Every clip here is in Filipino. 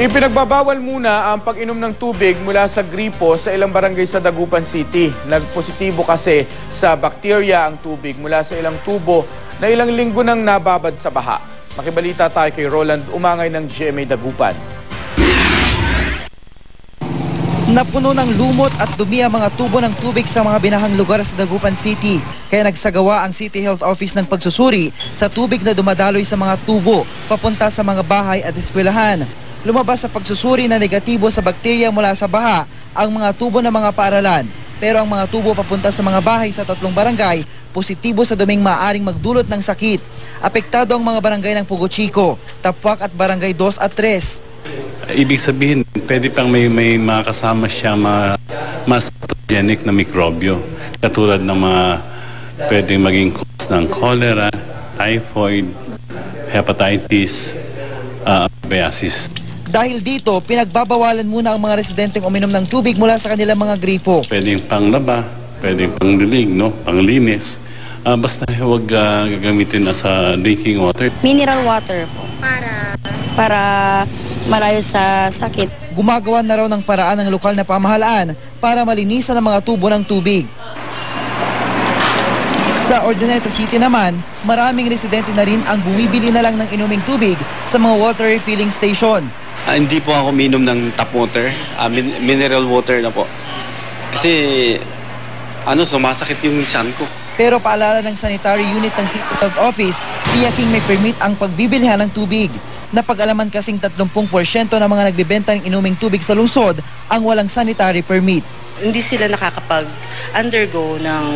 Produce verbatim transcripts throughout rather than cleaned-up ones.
Ipinagbabawal muna ang pag-inom ng tubig mula sa gripo sa ilang barangay sa Dagupan City. Nagpositibo kasi sa bakterya ang tubig mula sa ilang tubo na ilang linggo nang nababad sa baha. Makibalita tayo kay Roland Umangay ng G M A Dagupan. Napuno ng lumot at dumi ang mga tubo ng tubig sa mga binahang lugar sa Dagupan City. Kaya nagsagawa ang City Health Office ng pagsusuri sa tubig na dumadaloy sa mga tubo papunta sa mga bahay at eskwelahan. Lumabas sa pagsusuri na negatibo sa bakterya mula sa baha ang mga tubo ng mga paaralan. Pero ang mga tubo papunta sa mga bahay sa tatlong barangay, positibo sa duming maaaring magdulot ng sakit. Apektado ang mga barangay ng Pugo Chico, Tapwak at barangay two at three. Ibig sabihin, pwede pang may, may makasama siya mga mas pathogenic na mikrobyo. Katulad ng mga pwede maging cause ng cholera, typhoid, hepatitis, uh, psoriasis. Dahil dito, pinagbabawalan muna ang mga residenteng uminom ng tubig mula sa kanilang mga gripo. Pwedeng panglaba, pwedeng panglilig, no? Panglinis. Uh, basta huwag uh, gagamitin na sa drinking water. Mineral water po. Para? Para malayo sa sakit. Gumagawa na raw ng paraan ng lokal na pamahalaan para malinisan ang mga tubo ng tubig. Sa Ordineta City naman, maraming residente na rin ang bumibili na lang ng inuming tubig sa mga water refilling station. Uh, hindi po ako minom ng tap water, uh, min mineral water na po. Kasi ano, sumasakit yung tiyan ko. Pero paalala ng sanitary unit ng City Health Office, tiyaking may permit ang pagbibilihan ng tubig. Napag-alaman kasing thirty percent ng mga nagbebenta ng inuming tubig sa lungsod ang walang sanitary permit. Hindi sila nakakapag-undergo ng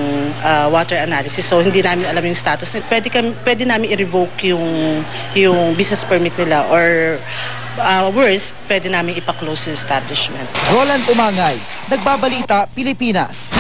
uh, water analysis, so hindi namin alam yung status. Pwede, kami, pwede namin i-revoke yung, yung business permit nila or uh, worse, pwede namin ipaklose yung establishment. Roland Umangay, Nagbabalita, Pilipinas.